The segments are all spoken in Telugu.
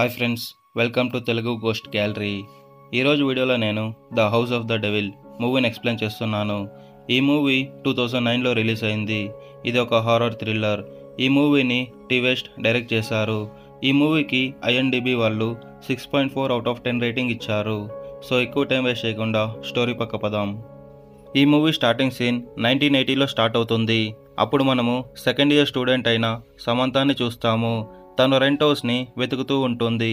Hi friends, welcome to Telugu ghost gallery. ఈరోజు వీడియోలో నేను the house of the devil మూవీని ఎక్స్ప్లెయిన్ చేస్తున్నాను. ఈ మూవీ 2009లో రిలీజ్ అయింది. ఇది ఒక హారర్ థ్రిల్లర్. ఈ మూవీని టీ వెస్ట్ డైరెక్ట్ చేశారు. ఈ మూవీకి IMDb వాళ్ళు 6.4/10 రేటింగ్ ఇచ్చారు. సో ఎక్కువ టైం వేస్ట్ చేయకుండా స్టోరీ పక్క పదాం. ఈ మూవీ స్టార్టింగ్ సీన్ 1980లో స్టార్ట్ అవుతుంది. అప్పుడు మనము సెకండ్ ఇయర్ స్టూడెంట్ అయిన సమంతాన్ని చూస్తాము. తను రెంట్ హౌస్ని వెతుకుతూ ఉంటుంది.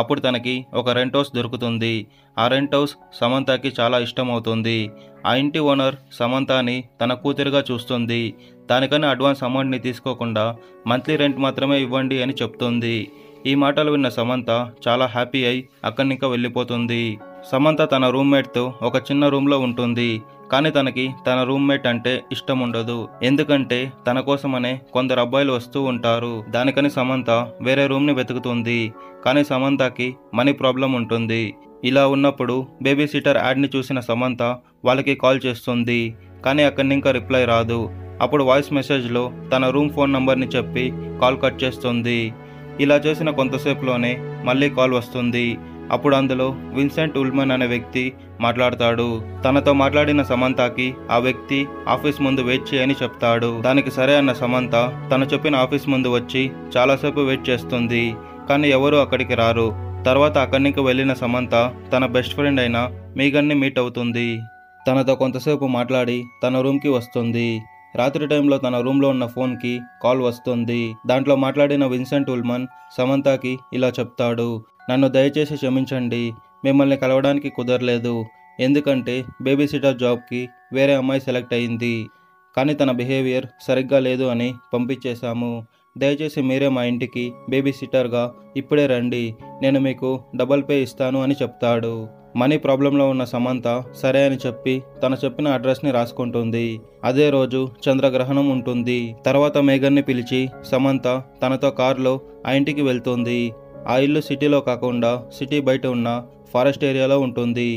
అప్పుడు తనకి ఒక రెంట్ హౌస్ దొరుకుతుంది. ఆ రెంట్ హౌస్ సమంతాకి చాలా ఇష్టం అవుతుంది. ఆ ఇంటి ఓనర్ సమంతాని తన కూతురుగా చూస్తుంది. దానికని అడ్వాన్స్ అమౌంట్ని తీసుకోకుండా మంత్లీ రెంట్ మాత్రమే ఇవ్వండి అని చెప్తుంది. ఈ మాటలు విన్న సమంత చాలా హ్యాపీ అయి అక్కడి ఇంకా వెళ్ళిపోతుంది. సమంత తన రూమ్మేట్తో ఒక చిన్న రూమ్లో ఉంటుంది. కానీ తనకి తన రూమ్మేట్ అంటే ఇష్టం ఉండదు. ఎందుకంటే తన కోసమనే కొందరు అబ్బాయిలు వస్తూ ఉంటారు. దానికని సమంత వేరే రూమ్ని వెతుకుతుంది. కానీ సమంతకి మనీ ప్రాబ్లం ఉంటుంది. ఇలా ఉన్నప్పుడు బేబీ సిటర్ యాడ్ని చూసిన సమంత వాళ్ళకి కాల్ చేస్తుంది. కానీ అక్కడి ఇంకా రిప్లై రాదు. అప్పుడు వాయిస్ మెసేజ్లో తన రూమ్ ఫోన్ నంబర్ని చెప్పి కాల్ కట్ చేస్తుంది. ఇలా చేసిన కొంతసేపులోనే మళ్ళీ కాల్ వస్తుంది. అప్పుడు అందులో విన్సెంట్ ఉల్మన్ అనే వ్యక్తి మాట్లాడతాడు. తనతో మాట్లాడిన సమంతకి ఆ వ్యక్తి ఆఫీస్ ముందు వెయిట్ చేయని చెప్తాడు. దానికి సరే అన్న సమంత తను చెప్పిన ఆఫీస్ ముందు వచ్చి చాలాసేపు వెయిట్ చేస్తుంది. కానీ ఎవరు అక్కడికి రారు. తర్వాత అక్కడికి వెళ్ళిన సమంత తన బెస్ట్ ఫ్రెండ్ అయిన మీగన్ని మీట్ అవుతుంది. తనతో కొంతసేపు మాట్లాడి తన రూమ్కి వస్తుంది. రాత్రి టైంలో తన రూమ్లో ఉన్న ఫోన్కి కాల్ వస్తుంది. దాంట్లో మాట్లాడిన విన్సెంట్ ఉల్మన్ సమంతకి ఇలా చెప్తాడు, నన్ను దయచేసి క్షమించండి, మిమ్మల్ని కలవడానికి కుదరలేదు, ఎందుకంటే బేబీ సిటర్ జాబ్కి వేరే అమ్మాయి సెలెక్ట్ అయింది, కానీ తన బిహేవియర్ సరిగ్గా లేదు అని పంపించేశాము. దయచేసి మీరే మా ఇంటికి బేబీ సిటర్గా ఇప్పుడే రండి, నేను మీకు డబల్ పే ఇస్తాను అని చెప్తాడు. మనీ ప్రాబ్లంలో ఉన్న సమంత సరే అని చెప్పి తను చెప్పిన అడ్రస్ని రాసుకుంటుంది. అదే రోజు చంద్రగ్రహణం ఉంటుంది. తర్వాత మేఘన్ని పిలిచి సమంత తనతో కారులో ఆ ఇంటికి వెళ్తుంది. ఆ ఇల్లు సిటీలో కాకుండా సిటీ బయట ఉన్న ఫారెస్ట్ ఏరియాలో ఉంటుంది.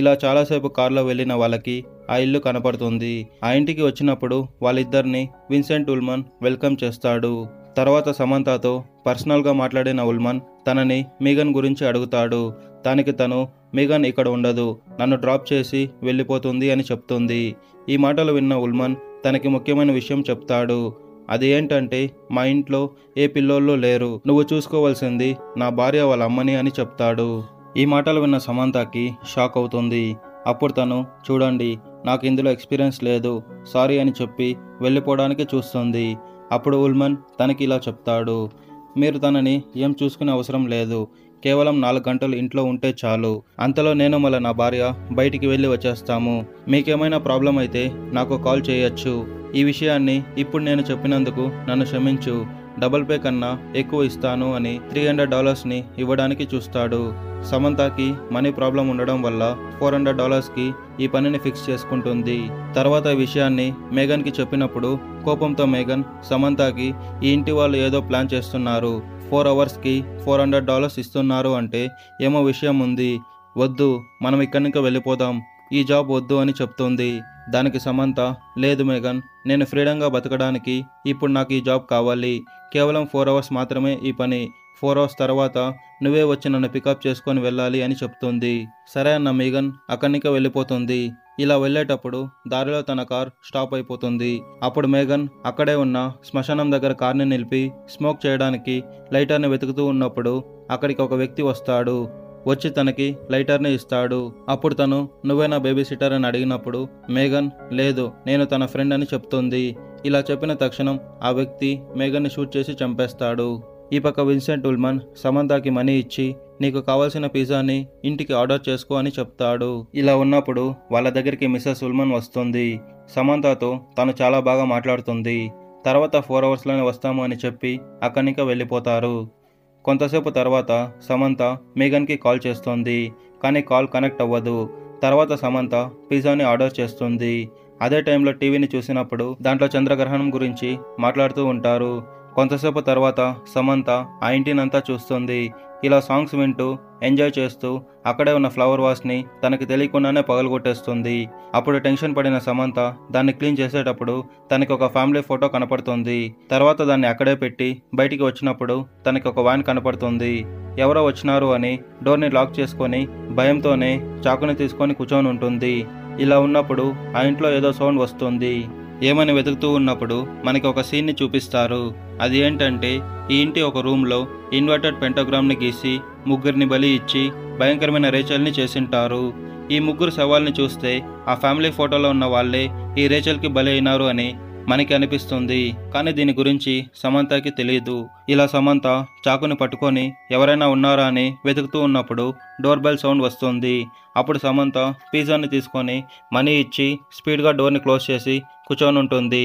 ఇలా చాలాసేపు కారులో వెళ్ళిన వాళ్ళకి ఆ ఇల్లు కనపడుతుంది. ఆ ఇంటికి వచ్చినప్పుడు వాళ్ళిద్దరిని విన్సెంట్ ఉల్మన్ వెల్కమ్ చేస్తాడు. తర్వాత సమంతతో పర్సనల్గా మాట్లాడిన ఉల్మన్ తనని మీగన్ గురించి అడుగుతాడు. దానికి తను మీగన్ ఇక్కడ ఉండదు, నన్ను డ్రాప్ చేసి వెళ్ళిపోతుంది అని చెప్తుంది. ఈ మాటలు విన్న ఉల్మన్ తనకి ముఖ్యమైన విషయం చెప్తాడు. అది ఏంటంటే, మా ఇంట్లో ఏ పిల్లోళ్ళు లేరు, నువ్వు చూసుకోవాల్సింది నా భార్య వాళ్ళ అమ్మని అని చెప్తాడు. ఈ మాటలు విన్న సమంతకి షాక్ అవుతుంది. అప్పుడు తను, చూడండి నాకు ఇందులో ఎక్స్పీరియన్స్ లేదు, సారీ అని చెప్పి వెళ్ళిపోవడానికి చూస్తుంది. అప్పుడు ఉల్మన్ తనకి ఇలా చెప్తాడు, మీరు తనని ఏం చూసుకునే అవసరం లేదు, కేవలం 4 గంటలు ఇంట్లో ఉంటే చాలు, అంతలో నేను మళ్ళీ నా భార్య బయటికి వెళ్ళి వచ్చేస్తాము, మీకేమైనా ప్రాబ్లం అయితే నాకు కాల్ చేయొచ్చు, ఈ విషయాన్ని ఇప్పుడు నేను చెప్పినందుకు నన్ను క్షమించు, డబల్ పే కన్నా ఎక్కువ ఇస్తాను అని $300ని ఇవ్వడానికి చూస్తాడు. సమంతకి మనీ ప్రాబ్లం ఉండడం వల్ల $400కి ఈ పనిని ఫిక్స్ చేసుకుంటుంది. తర్వాత ఈ విషయాన్ని మేఘన్కి చెప్పినప్పుడు కోపంతో మేఘన్ సమంతకి ఈ ఇంటి వాళ్ళు ఏదో ప్లాన్ చేస్తున్నారు, 4 అవర్స్కి $400 ఇస్తున్నారు అంటే ఏమో విషయం ఉంది, వద్దు మనం ఇక్కడి నుంచి వెళ్ళిపోదాం, ఈ జాబ్ వద్దు అని చెప్తుంది. దానికి సమంత, లేదు మేఘన్, నేను ఫ్రీడంగా బతకడానికి ఇప్పుడు నాకు ఈ జాబ్ కావాలి, కేవలం 4 అవర్స్ మాత్రమే ఈ పని, 4 అవర్స్ తర్వాత నువ్వే వచ్చి నన్ను పికప్ చేసుకొని వెళ్ళాలి అని చెప్తుంది. సరే అన్న మీగన్ అక్కడికి వెళ్ళిపోతుంది. ఇలా వెళ్ళేటప్పుడు దారిలో తన కార్ స్టాప్ అయిపోతుంది. అప్పుడు మేఘన్ అక్కడే ఉన్న శ్మశానం దగ్గర కార్ని నిలిపి స్మోక్ చేయడానికి లైటర్ని వెతుకుతూ ఉన్నప్పుడు అక్కడికి ఒక వ్యక్తి వస్తాడు. వచ్చి తనకి లైటర్ని ఇస్తాడు. అప్పుడు తను, నువ్వేనా బేబీ సిటర్ అని అడిగినప్పుడు మేఘన్, లేదు నేను తన ఫ్రెండ్ అని చెప్తుంది. ఇలా చెప్పిన తక్షణం ఆ వ్యక్తి మేఘన్ని షూట్ చేసి చంపేస్తాడు. ఈ పక్క విన్సెంట్ ఉల్మన్ సమంతకి మనీ ఇచ్చి నీకు కావాల్సిన పిజ్జాని ఇంటికి ఆర్డర్ చేసుకో అని చెప్తాడు. ఇలా ఉన్నప్పుడు వాళ్ళ దగ్గరికి మిస్సెస్ ఉల్మన్ వస్తుంది. సమంతతో తను చాలా బాగా మాట్లాడుతుంది. తర్వాత 4 అవర్స్లోనే వస్తాము అని చెప్పి అక్కడికి వెళ్ళిపోతారు. కొంతసేపు తర్వాత సమంత మీగన్కి కాల్ చేస్తుంది. కానీ కాల్ కనెక్ట్ అవ్వదు. తర్వాత సమంత పిజ్జాని ఆర్డర్ చేస్తుంది. అదే టైంలో టీవీని చూసినప్పుడు దాంట్లో చంద్రగ్రహణం గురించి మాట్లాడుతూ ఉంటారు. కొంతసేపు తర్వాత సమంత ఆ ఇంటినంతా చూస్తుంది. ఇలా సాంగ్స్ వింటూ ఎంజాయ్ చేస్తూ అక్కడే ఉన్న ఫ్లవర్ వాస్ని తనకి తెలియకుండానే పగలగొట్టేస్తుంది. అప్పుడు టెన్షన్ పడిన సమంత దాన్ని క్లీన్ చేసేటప్పుడు తనకి ఒక ఫ్యామిలీ ఫోటో కనపడుతుంది. తర్వాత దాన్ని అక్కడే పెట్టి బయటికి వచ్చినప్పుడు తనకి ఒక వ్యాన్ కనపడుతుంది. ఎవరో వచ్చినారు అని డోర్ని లాక్ చేసుకొని భయంతోనే చాకుని తీసుకొని కూర్చొని ఉంటుంది. ఇలా ఉన్నప్పుడు ఆ ఇంట్లో ఏదో సౌండ్ వస్తుంది. ఏమని వెతుకుతూ ఉన్నప్పుడు మనకి ఒక సీన్ని చూపిస్తారు. అది ఏంటంటే ఈ ఇంటి ఒక రూమ్లో ఇన్వర్టెడ్ పెంటోగ్రామ్ని గీసి ముగ్గురిని బలి ఇచ్చి భయంకరమైన రేచల్ని చేసింటారు. ఈ ముగ్గురు సవాల్ని చూస్తే ఆ ఫ్యామిలీ ఫోటోలో ఉన్న వాళ్ళే ఈ రేచల్కి బలి అయినారు అని మనకి అనిపిస్తుంది. కానీ దీని గురించి సమంతకి తెలియదు. ఇలా సమంత చాకుని పట్టుకొని ఎవరైనా ఉన్నారా అని వెతుకుతూ ఉన్నప్పుడు డోర్ బెల్ సౌండ్ వస్తుంది. అప్పుడు సమంత పిజ్జాని తీసుకొని మనీ ఇచ్చి స్పీడ్గా డోర్ని క్లోజ్ చేసి కూర్చొని ఉంటుంది.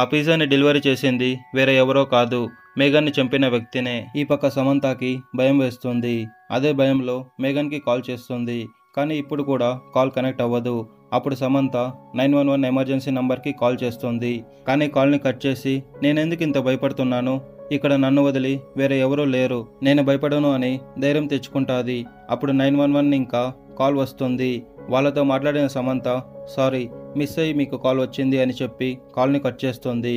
ఆ పిజ్జాని డెలివరీ చేసింది వేరే ఎవరో కాదు, మేఘన్ని చంపిన వ్యక్తినే. ఈ పక్క సమంతకి భయం వేస్తుంది. అదే భయంలో మేఘన్కి కాల్ చేస్తుంది. కానీ ఇప్పుడు కూడా కాల్ కనెక్ట్ అవ్వదు. అప్పుడు సమంత 911 ఎమర్జెన్సీ నంబర్కి కాల్ చేస్తుంది. కానీ కాల్ని కట్ చేసి, నేనెందుకు ఇంత భయపడుతున్నాను, ఇక్కడ నన్ను వదిలి వేరే ఎవరూ లేరు, నేను భయపడను అని ధైర్యం తెచ్చుకుంటుంది. అప్పుడు 911 ఇంకా కాల్ వస్తుంది. వాళ్ళతో మాట్లాడిన సమంత సారీ మిస్ అయ్యి మీకు కాల్ వచ్చింది అని చెప్పి కాల్ని కట్ చేస్తుంది.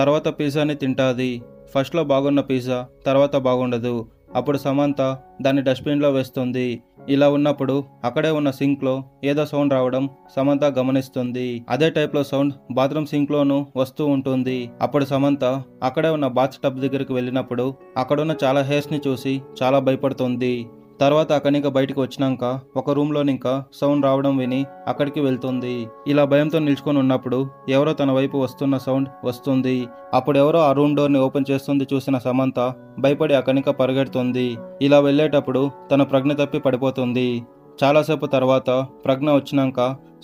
తర్వాత పిజ్జాని తింటుంది. ఫస్ట్లో బాగున్న పిజ్జా తర్వాత బాగుండదు. అప్పుడు సమంత దాన్ని డస్ట్బిన్లో వేస్తుంది. ఇలా ఉన్నప్పుడు అక్కడే ఉన్న సింక్లో ఏదో సౌండ్ రావడం సమంత గమనిస్తుంది. అదే టైప్లో సౌండ్ బాత్రూమ్ సింక్లోనూ వస్తూ ఉంటుంది. అప్పుడు సమంత అక్కడే ఉన్న బాత్ టబ్ దగ్గరికి వెళ్ళినప్పుడు అక్కడున్న చాలా హెయిర్స్ని చూసి చాలా భయపడుతుంది. తర్వాత అక్కడి ఇంకా బయటకు వచ్చినాక ఒక రూమ్లోని ఇంకా సౌండ్ రావడం విని అక్కడికి వెళ్తుంది. ఇలా భయంతో నిల్చుకొని ఉన్నప్పుడు ఎవరో తన వైపు వస్తున్న సౌండ్ వస్తుంది. అప్పుడు ఎవరో ఆ రూమ్ డోర్ని ఓపెన్ చేస్తుంది. చూసిన సమంత భయపడి అక్కడిక పరిగెడుతుంది. ఇలా వెళ్ళేటప్పుడు తన ప్రజ్ఞ తప్పి పడిపోతుంది. చాలాసేపు తర్వాత ప్రజ్ఞ వచ్చినాక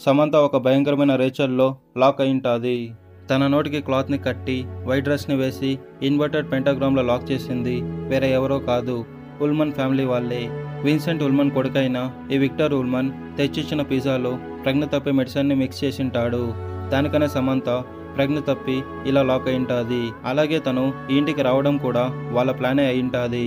సమంత ఒక భయంకరమైన రేచల్లో లాక్ అయింటుంది. తన నోటికి క్లాత్ని కట్టి వైట్ డ్రెస్ని వేసి ఇన్వర్టెడ్ పెంటాగ్రామ్లో లాక్ చేసింది వేరే ఎవరో కాదు, ఉల్మన్ ఫ్యామిలీ వాళ్ళే. విన్సెంట్ ఉల్మన్ కొడుకైన ఈ విక్టర్ ఉల్మన్ తెచ్చిచ్చిన పిజ్జాలో ప్రజ్ఞ తప్పి మెడిసిన్ని మిక్స్ చేసింటాడు. దానికనే సమంత ప్రజ్ఞ తప్పి ఇలా లాక్ అయింటుంది. అలాగే తను ఇంటికి రావడం కూడా వాళ్ళ ప్లానే అయింటుంది.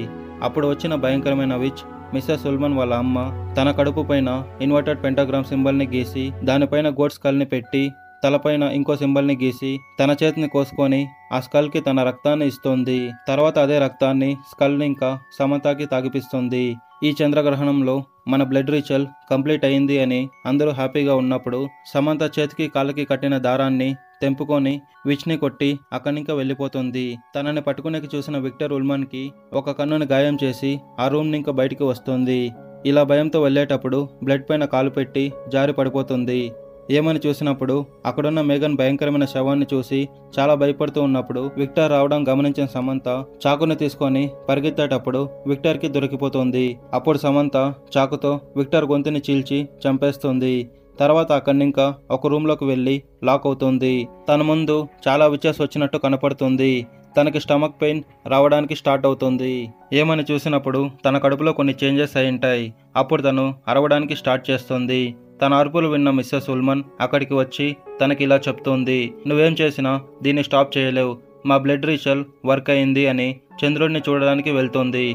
అప్పుడు వచ్చిన భయంకరమైన విచ్ మిస్సెస్ ఉల్మన్ వాళ్ళ అమ్మ తన కడుపు పైన ఇన్వర్టెడ్ పెంటాగ్రామ్ సింబల్ని గీసి దానిపైన గోట్ స్కల్ని పెట్టి తలపైన ఇంకో సింబల్ని గీసి తన చేతిని కోసుకొని ఆ స్కల్కి తన రక్తాన్ని ఇస్తుంది. తర్వాత అదే రక్తాన్ని స్కల్ని ఇంకా సమంతకి తాగిపిస్తుంది. ఈ చంద్రగ్రహణంలో మన బ్లడ్ రిచువల్ కంప్లీట్ అయింది అని అందరూ హ్యాపీగా ఉన్నప్పుడు సమంత చేతికి కాళ్ళకి కట్టిన దారాన్ని తెంపుకొని విచ్ని కొట్టి అక్కడికి వెళ్ళిపోతుంది. తనని పట్టుకునేకి చూసిన విక్టర్ ఉల్మన్కి ఒక కన్నుని గాయం చేసి ఆ రూమ్ ఇంకా బయటికి వస్తుంది. ఇలా భయంతో వెళ్ళేటప్పుడు బ్లడ్ పైన కాలు పెట్టి జారి పడిపోతుంది. ఏమని చూసినప్పుడు అక్కడున్న మేఘన్ భయంకరమైన శవాన్ని చూసి చాలా భయపడుతూ ఉన్నప్పుడు విక్టర్ రావడం గమనించిన సమంత చాకుని తీసుకొని పరిగెత్తేటప్పుడు విక్టర్ కి దొరికిపోతుంది. అప్పుడు సమంత చాకుతో విక్టర్ గొంతుని చీల్చి చంపేస్తుంది. తర్వాత అక్కడి ఇంకా ఒక రూమ్లోకి వెళ్ళి లాక్ అవుతుంది. తన ముందు చాలా విచెస్ వచ్చినట్టు కనపడుతుంది. తనకి స్టమక్ పెయిన్ రావడానికి స్టార్ట్ అవుతుంది. ఏమని చూసినప్పుడు తన కడుపులో కొన్ని చేంజెస్ అయింటాయి. అప్పుడు తను అరవడానికి స్టార్ట్ చేస్తుంది. తన అరుపులు విన్న మిస్సెస్ ఉల్మన్ అక్కడికి వచ్చి తనకి ఇలా చెప్తుంది, నువ్వేం చేసినా దీన్ని స్టాప్ చేయలేవు, మా బ్లడ్ రిచువల్ వర్క్ అయింది అని చంద్రుడిని చూడడానికి వెళ్తుంది.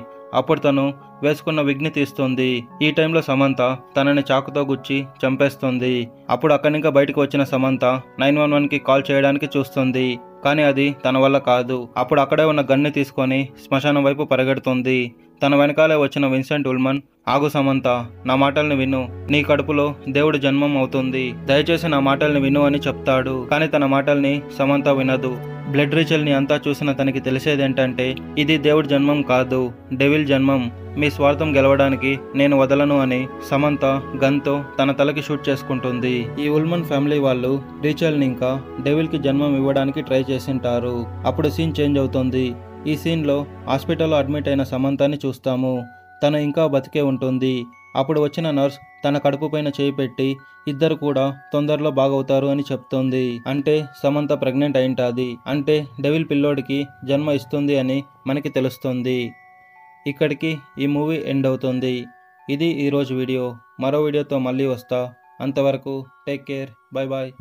అప్పుడు తను వేసుకున్న విగ్ని తీస్తుంది. ఈ టైంలో సమంత తనని చాకుతో గుచ్చి చంపేస్తుంది. అప్పుడు అక్కడి ఇంకా బయటకు వచ్చిన సమంత 911కి కాల్ చేయడానికి చూస్తుంది. కానీ అది తన వల్ల కాదు. అప్పుడు అక్కడే ఉన్న గన్ని తీసుకొని శ్మశానం వైపు పరిగెడుతుంది. తన వెనకాలే వచ్చిన విన్సెంట్ ఉల్మన్, ఆగు సమంత, నా మాటల్ని విను, నీ కడుపులో దేవుడు జన్మం అవుతుంది, దయచేసి నా మాటల్ని విను అని చెప్తాడు. కానీ తన మాటల్ని సమంత వినదు. బ్లడ్ రిచువల్ని అంతా చూసిన తనకి తెలిసేదేంటంటే ఇది దేవుడి జన్మం కాదు, డెవిల్ జన్మం, మీ స్వార్థం గెలవడానికి నేను వదలను అని సమంత గన్తో తన తలకి షూట్ చేసుకుంటుంది. ఈ ఉల్మన్ ఫ్యామిలీ వాళ్ళు రిచువల్ని ఇంకా డెవిల్కి జన్మం ఇవ్వడానికి ట్రై చేసింటారు. అప్పుడు సీన్ చేంజ్ అవుతుంది. ఈ సీన్లో హాస్పిటల్లో అడ్మిట్ అయిన సమంతని చూస్తాము. తను ఇంకా బతికే ఉంటుంది. అప్పుడు వచ్చిన నర్స్ తన కడుపు పైన చేయి పెట్టి ఇద్దరు కూడా తొందరలో బాగవుతారు అని చెప్తుంది. అంటే సమంత ప్రెగ్నెంట్ అయింటుంది, అంటే డెవిల్ పిల్లోడికి జన్మ ఇస్తుంది అని మనకి తెలుస్తుంది. ఇక్కడికి ఈ మూవీ ఎండ్ అవుతుంది. ఇది ఈరోజు వీడియో. మరో వీడియోతో మళ్ళీ వస్తా. అంతవరకు టేక్ కేర్, బాయ్ బాయ్.